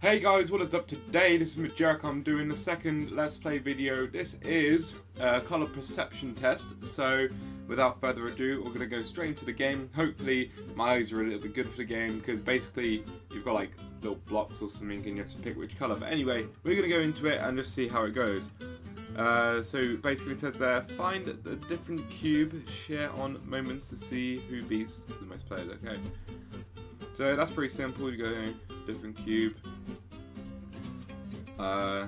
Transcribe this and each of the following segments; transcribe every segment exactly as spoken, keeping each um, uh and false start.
Hey guys, what is up today? This is Majerecarn doing the second Let's Play video. This is a colour perception test, so without further ado, we're going to go straight into the game. Hopefully my eyes are a little bit good for the game, because basically you've got like little blocks or something and you have to pick which colour. But anyway, we're going to go into it and just see how it goes. Uh, so basically it says there, find the different cube, share on moments to see who beats the most players. Okay, so that's pretty simple. You go different cube. Uh,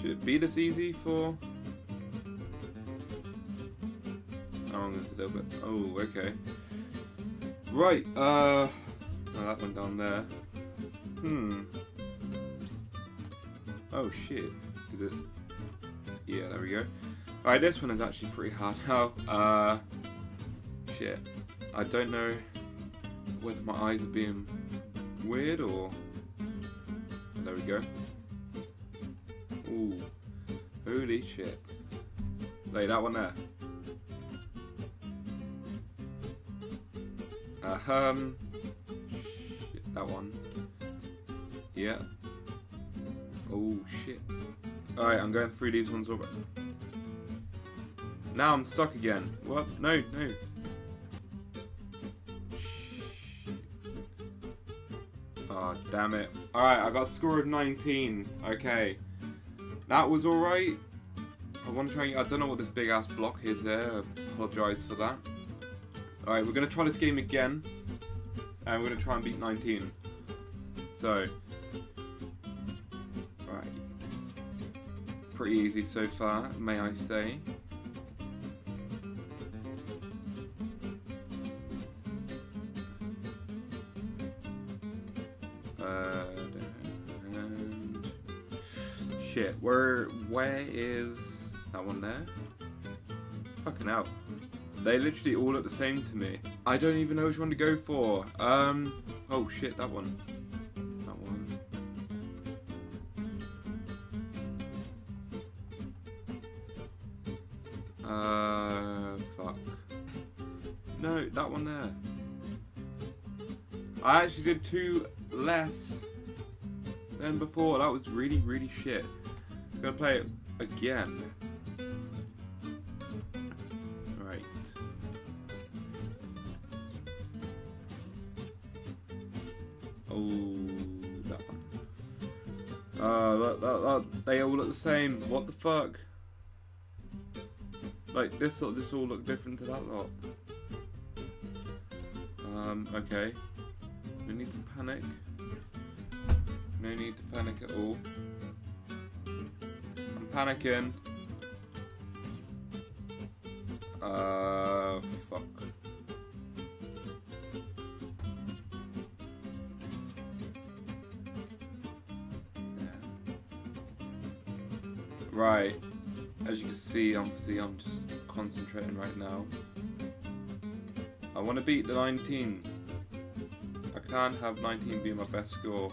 should it be this easy for? How long is it a little bit? Oh, okay. Right. Uh, oh, that one down there. Hmm. Oh shit. Is it? Yeah, there we go. Alright, this one is actually pretty hard now. Uh, shit. I don't know whether my eyes are being weird or. There we go. Ooh. Holy shit. Lay that one there. Uh, um. Shit, that one. Yeah. Oh shit. Alright, I'm going through these ones over. Now I'm stuck again. What? No, no. Oh, damn it. Alright, I got a score of nineteen. Okay. That was alright. I want to try and, I don't know what this big ass block is there. I apologise for that. Alright, we're going to try this game again. And we're going to try and beat nineteen. So. Alright. Pretty easy so far, may I say. Uh, and shit, where where is that one there? Fucking hell. They literally all look the same to me. I don't even know which one to go for. Um oh shit, that one. That one. Uh fuck. No, that one there. I actually did two less than before. That was really, really shit. I'm gonna play it again. Right. Oh, that one. Uh, that, that, that, they all look the same. What the fuck? Like, this lot just all look different to that lot. Um, okay. No need to panic. No need to panic at all. I'm panicking. Uh, fuck. Yeah. Right. As you can see, obviously, I'm just concentrating right now. I want to beat the nineteen. I can't have nineteen be my best score.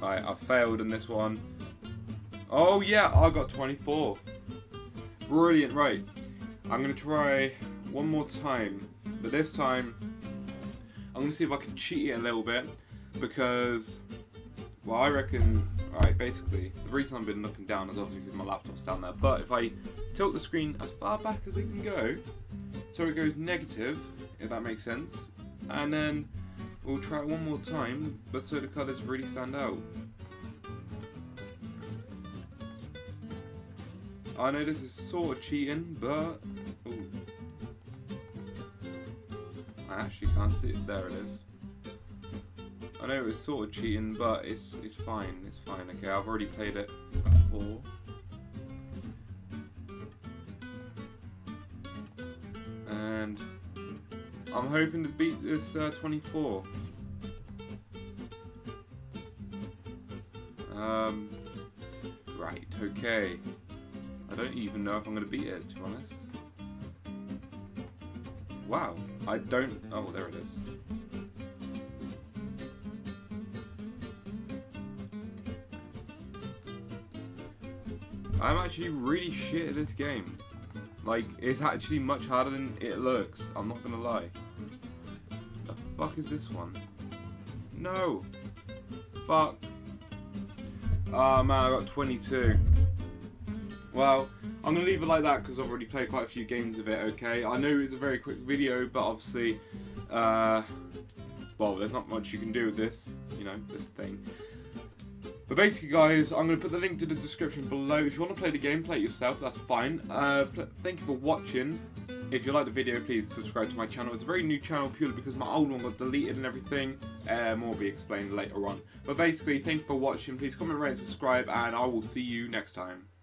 Right, I failed in this one. Oh yeah, I got twenty-four. Brilliant, right. I'm going to try one more time. But this time, I'm going to see if I can cheat it a little bit. Because, well, I reckon, alright, basically, the reason I've been looking down is obviously because my laptop's down there. But if I tilt the screen as far back as it can go, so it goes negative, if that makes sense, and then we'll try it one more time, but so the colours really stand out. I know this is sort of cheating, but ooh. I actually can't see it. There it is. I know it was sort of cheating, but it's it's fine. It's fine. Okay, I've already played it before. And I'm hoping to beat this uh, twenty-four. Um, right, okay. I don't even know if I'm going to beat it, to be honest. Wow, I don't. Oh, there it is. I'm actually really shit at this game. Like, it's actually much harder than it looks, I'm not gonna lie. The fuck is this one? No! Fuck! Oh man, I got twenty-two. Well, I'm going to leave it like that because I've already played quite a few games of it, okay? I know it's a very quick video, but obviously, uh, well, there's not much you can do with this, you know, this thing. But basically, guys, I'm going to put the link to the description below. If you want to play the game, play it yourself, that's fine. Uh, thank you for watching. If you like the video, please subscribe to my channel. It's a very new channel purely because my old one got deleted and everything. Uh, more will be explained later on. But basically, thank you for watching. Please comment, rate, and subscribe, and I will see you next time.